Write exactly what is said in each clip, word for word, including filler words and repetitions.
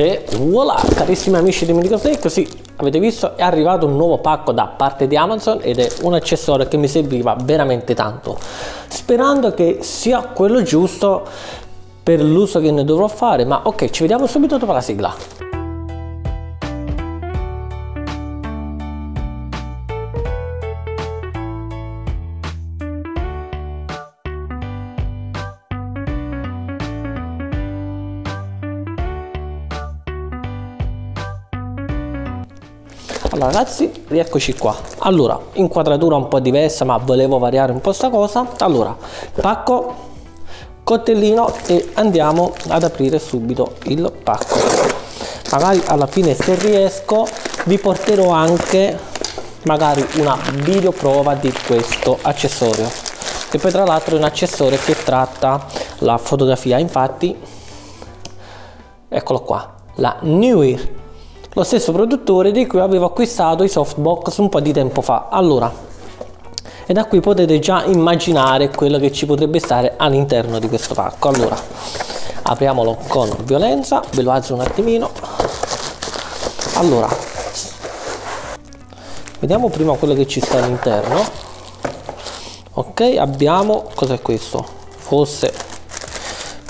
e voilà, carissimi amici di MiticoSnake, così avete visto è arrivato un nuovo pacco da parte di Amazon ed è un accessorio che mi serviva veramente tanto, sperando che sia quello giusto per l'uso che ne dovrò fare. Ma ok, ci vediamo subito dopo la sigla. Allora ragazzi, rieccoci qua. Allora, inquadratura un po' diversa, ma volevo variare un po' sta cosa. Allora, pacco, coltellino, e andiamo ad aprire subito il pacco. Magari alla fine, se riesco, vi porterò anche magari una videoprova di questo accessorio, che poi tra l'altro è un accessorio che tratta la fotografia. Infatti, eccolo qua, la Neewer, lo stesso produttore di cui avevo acquistato i softbox un po' di tempo fa. Allora, e da qui potete già immaginare quello che ci potrebbe stare all'interno di questo pacco. Allora, apriamolo con violenza, ve lo alzo un attimino. Allora, vediamo prima quello che ci sta all'interno. Ok, abbiamo, cos'è questo? Forse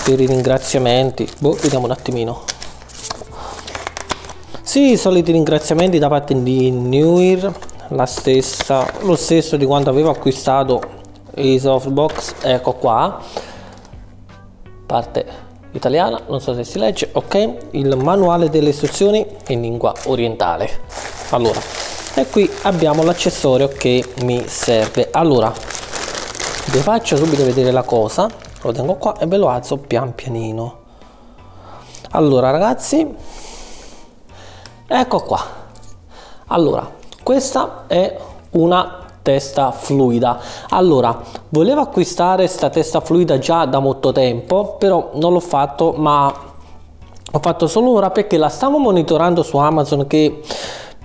per i ringraziamenti, boh, vediamo un attimino. Sì, i soliti ringraziamenti da parte di Neewer, la stessa, lo stesso di quando avevo acquistato i softbox. Ecco qua, parte italiana, non so se si legge, ok, il manuale delle istruzioni in lingua orientale. Allora, e qui abbiamo l'accessorio che mi serve. Allora, vi faccio subito vedere la cosa, lo tengo qua e ve lo alzo pian pianino. Allora ragazzi, ecco qua. Allora, questa è una testa fluida. Allora, volevo acquistare questa testa fluida già da molto tempo, però non l'ho fatto, ma ho fatto solo ora perché la stavo monitorando su Amazon, che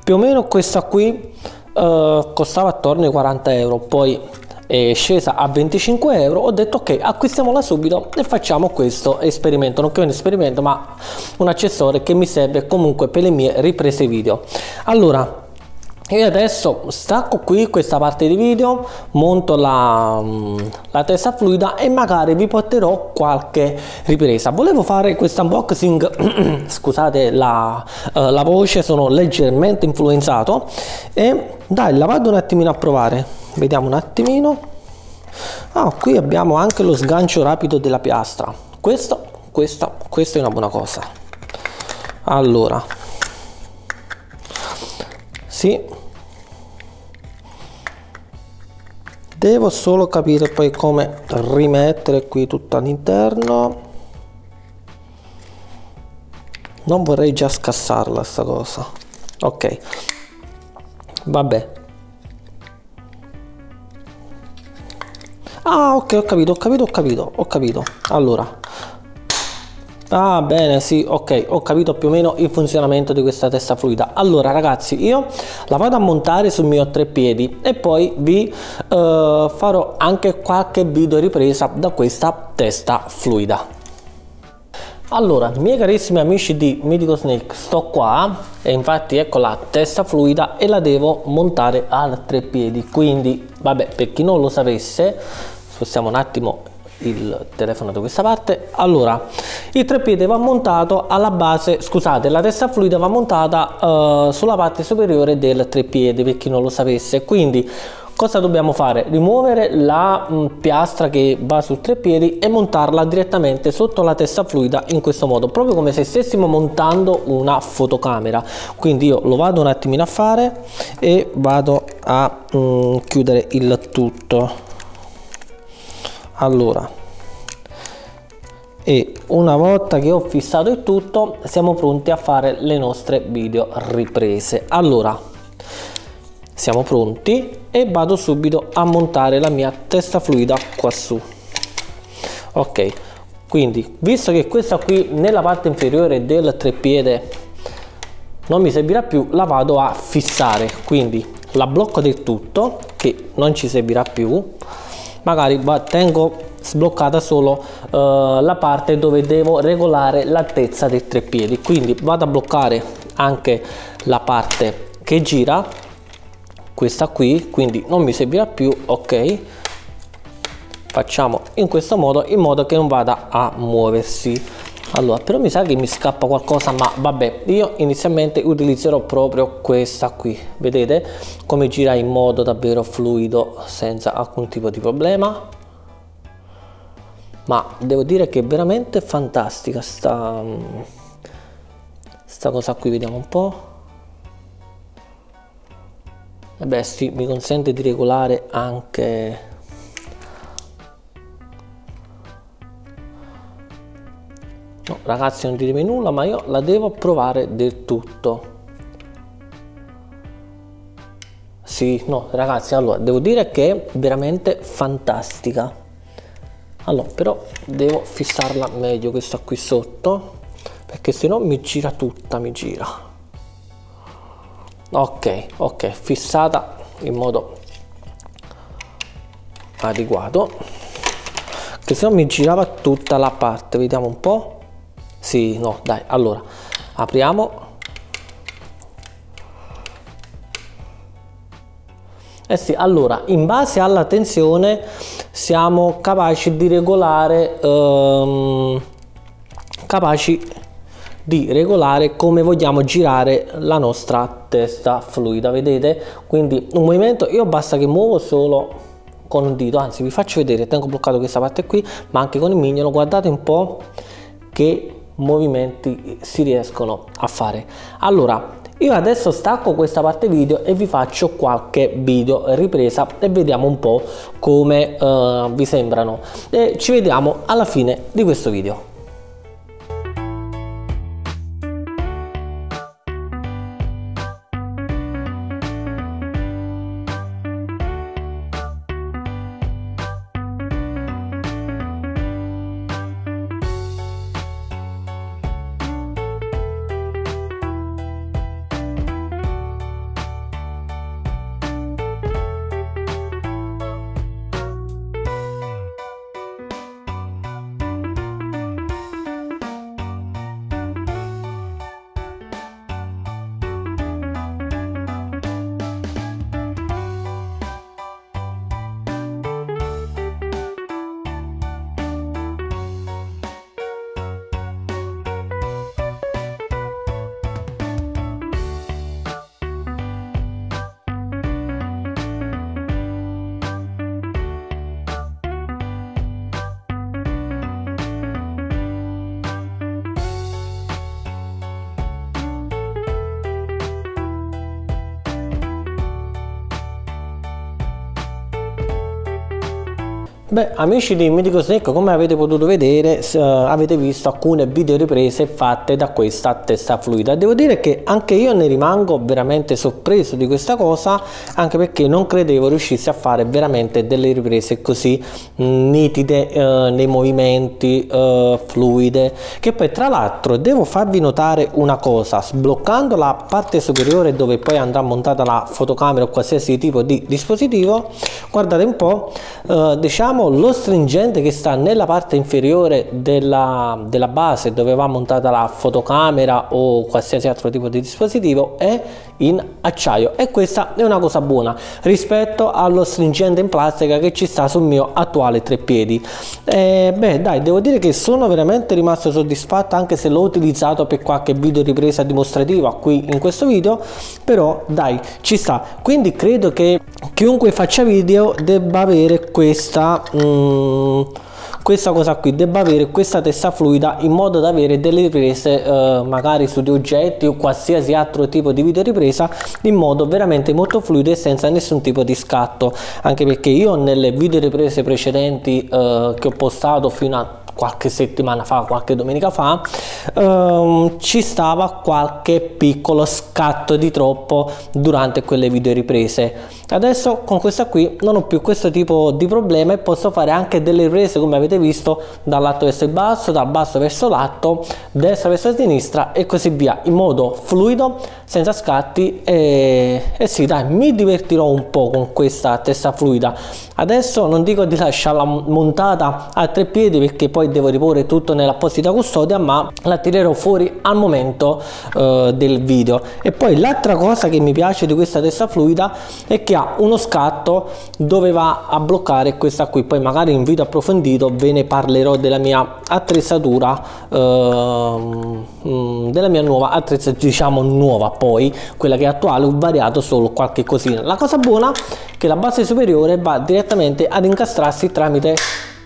più o meno questa qui eh, costava attorno ai quaranta euro, poi è scesa a venticinque euro. Ho detto ok, acquistiamola subito e facciamo questo esperimento, non che un esperimento, ma un accessorio che mi serve comunque per le mie riprese video. Allora, io adesso stacco qui questa parte di video, monto la, la testa fluida e magari vi porterò qualche ripresa. Volevo fare questo unboxing scusate la, eh, la voce, sono leggermente influenzato, e dai, la vado un attimino a provare, vediamo un attimino. Ah, qui abbiamo anche lo sgancio rapido della piastra, questo, questa, questa è una buona cosa. Allora, sì, devo solo capire poi come rimettere qui tutto all'interno, non vorrei già scassarla sta cosa. Ok, vabbè. Ah ok, ho capito, ho capito, ho capito, ho capito. Allora, ah bene, sì, ok, ho capito più o meno il funzionamento di questa testa fluida. Allora ragazzi, io la vado a montare sul mio tre piedi e poi vi eh, farò anche qualche video ripresa da questa testa fluida. Allora, miei carissimi amici di MiticoSnake, sto qua e infatti ecco la testa fluida e la devo montare al tre piedi. Quindi vabbè, per chi non lo sapesse, spostiamo un attimo il telefono da questa parte. Allora, il treppiede va montato alla base, scusate, la testa fluida va montata eh, sulla parte superiore del treppiede, per chi non lo sapesse. Quindi cosa dobbiamo fare? Rimuovere la mh, piastra che va sul treppiedi e montarla direttamente sotto la testa fluida, in questo modo, proprio come se stessimo montando una fotocamera. Quindi io lo vado un attimino a fare e vado a mh, chiudere il tutto. Allora, e una volta che ho fissato il tutto, siamo pronti a fare le nostre video riprese. Allora, siamo pronti e vado subito a montare la mia testa fluida qua su. Ok, quindi visto che questa qui nella parte inferiore del treppiede non mi servirà più, la vado a fissare, quindi la blocco del tutto, che non ci servirà più. Magari tengo sbloccata solo eh, la parte dove devo regolare l'altezza dei tre piedi, quindi vado a bloccare anche la parte che gira, questa qui, quindi non mi servirà più. Ok, facciamo in questo modo, in modo che non vada a muoversi. Allora, però mi sa che mi scappa qualcosa, ma vabbè, io inizialmente utilizzerò proprio questa qui. Vedete come gira in modo davvero fluido, senza alcun tipo di problema. Ma devo dire che è veramente fantastica sta, sta cosa qui, vediamo un po'. E beh sì, mi consente di regolare anche... No, ragazzi, non ditemi nulla, ma io la devo provare del tutto. Sì, no, ragazzi, allora, devo dire che è veramente fantastica. Allora, però devo fissarla meglio questa qui sotto, perché sennò mi gira tutta, mi gira. Ok, ok, fissata in modo adeguato, che sennò mi girava tutta la parte, vediamo un po'. Sì, no, dai, allora, apriamo. Eh sì, allora, in base alla tensione siamo capaci di regolare, ehm, capaci di regolare come vogliamo girare la nostra testa fluida, vedete? Quindi un movimento, io basta che muovo solo con un dito, anzi vi faccio vedere, tengo bloccato questa parte qui, ma anche con il mignolo, guardate un po' che movimenti si riescono a fare. Allora, io adesso stacco questa parte video e vi faccio qualche video ripresa e vediamo un po' come uh, vi sembrano, e ci vediamo alla fine di questo video. Beh, amici di MiticoSnake, come avete potuto vedere, eh, avete visto alcune video riprese fatte da questa testa fluida. Devo dire che anche io ne rimango veramente sorpreso di questa cosa, anche perché non credevo riuscisse a fare veramente delle riprese così nitide eh, nei movimenti, eh, fluide. Che poi tra l'altro devo farvi notare una cosa: sbloccando la parte superiore dove poi andrà montata la fotocamera o qualsiasi tipo di dispositivo, guardate un po', eh, diciamo lo stringente che sta nella parte inferiore della, della base dove va montata la fotocamera o qualsiasi altro tipo di dispositivo è in acciaio, e questa è una cosa buona rispetto allo stringente in plastica che ci sta sul mio attuale tre piedi. Eh, beh dai, devo dire che sono veramente rimasto soddisfatto, anche se l'ho utilizzato per qualche video ripresa dimostrativa qui in questo video, però dai, ci sta. Quindi credo che chiunque faccia video debba avere questa Mm, questa cosa qui, debba avere questa testa fluida, in modo da avere delle riprese eh, magari su di oggetti o qualsiasi altro tipo di video ripresa in modo veramente molto fluido e senza nessun tipo di scatto, anche perché io nelle video riprese precedenti eh, che ho postato fino a qualche settimana fa, qualche domenica fa, ehm, ci stava qualche piccolo scatto di troppo durante quelle video riprese. Adesso con questa qui non ho più questo tipo di problema e posso fare anche delle riprese, come avete visto, dall'alto verso il basso, dal basso verso l'alto, destra verso sinistra e così via, in modo fluido, senza scatti. E, e sì dai, mi divertirò un po' con questa testa fluida, Adesso non dico di lasciarla montata a tre piedi perché poi devo riporre tutto nell'apposita custodia, ma la tirerò fuori al momento eh, del video. E poi l'altra cosa che mi piace di questa testa fluida è che ha uno scatto dove va a bloccare questa qui. Poi magari in video approfondito ve ne parlerò della mia attrezzatura, eh, della mia nuova attrezzatura, diciamo nuova, poi quella che è attuale, ho variato solo qualche cosina. La cosa buona è che la base superiore va direttamente ad incastrarsi tramite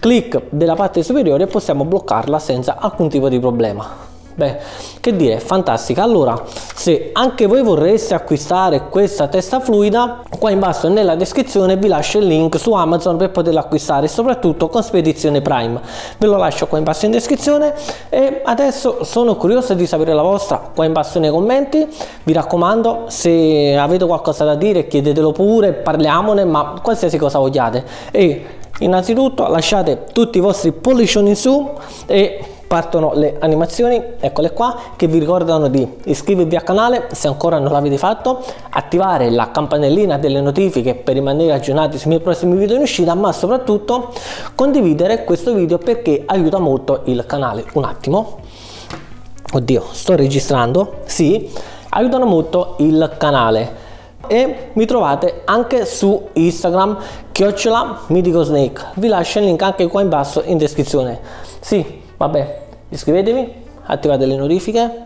click della parte superiore e possiamo bloccarla senza alcun tipo di problema. Beh, che dire, fantastica. Allora, se anche voi vorreste acquistare questa testa fluida, qua in basso nella descrizione vi lascio il link su Amazon per poterla acquistare, soprattutto con spedizione Prime. Ve lo lascio qua in basso in descrizione e adesso sono curioso di sapere la vostra qua in basso nei commenti. Vi raccomando, se avete qualcosa da dire chiedetelo pure, parliamone, ma qualsiasi cosa vogliate. E innanzitutto lasciate tutti i vostri pollicioni in su e partono le animazioni, eccole qua, che vi ricordano di iscrivervi al canale se ancora non l'avete fatto, attivare la campanellina delle notifiche per rimanere aggiornati sui miei prossimi video in uscita, ma soprattutto condividere questo video perché aiuta molto il canale. Un attimo, oddio, sto registrando, sì, aiutano molto il canale. E mi trovate anche su Instagram, chiocciola MiticoSnake, vi lascio il link anche qua in basso in descrizione. Sì, vabbè, iscrivetevi, attivate le notifiche,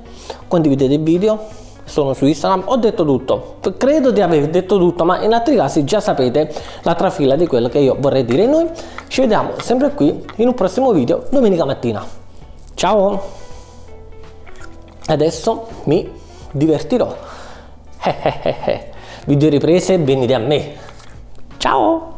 condividete il video, sono su Instagram, ho detto tutto, credo di aver detto tutto, ma in altri casi già sapete la trafila di quello che io vorrei dire. Noi ci vediamo sempre qui in un prossimo video domenica mattina. Ciao! Adesso mi divertirò. Video riprese, venite a me. Ciao!